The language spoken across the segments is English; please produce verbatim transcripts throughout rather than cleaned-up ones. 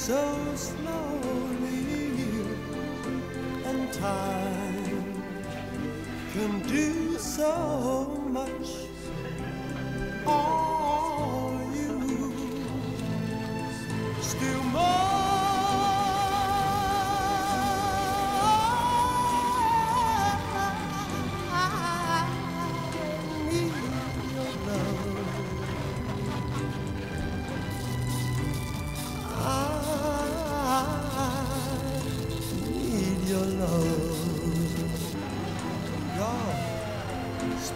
so slowly, and time can do so much. All you still more.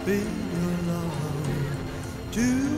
Be alone to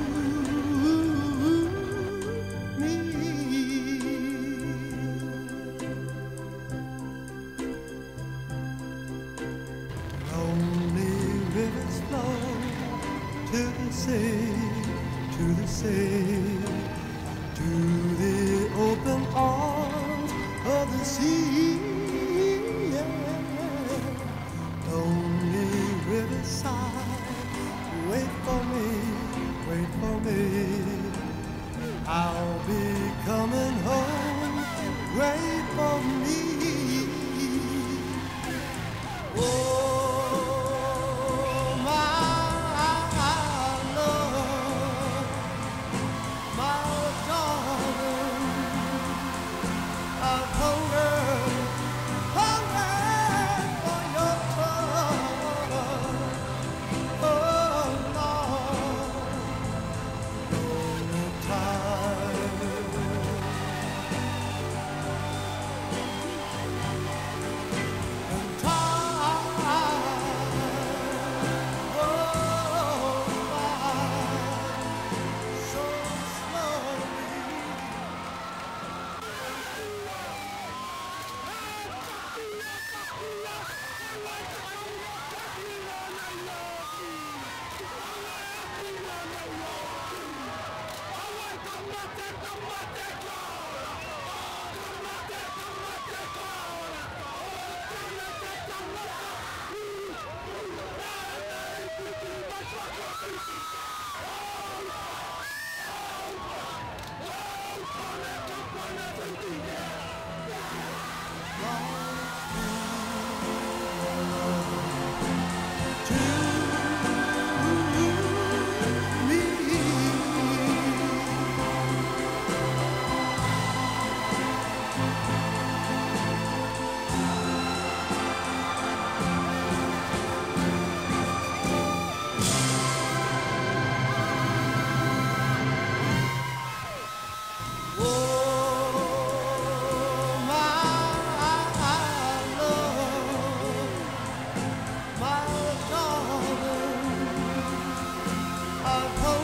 I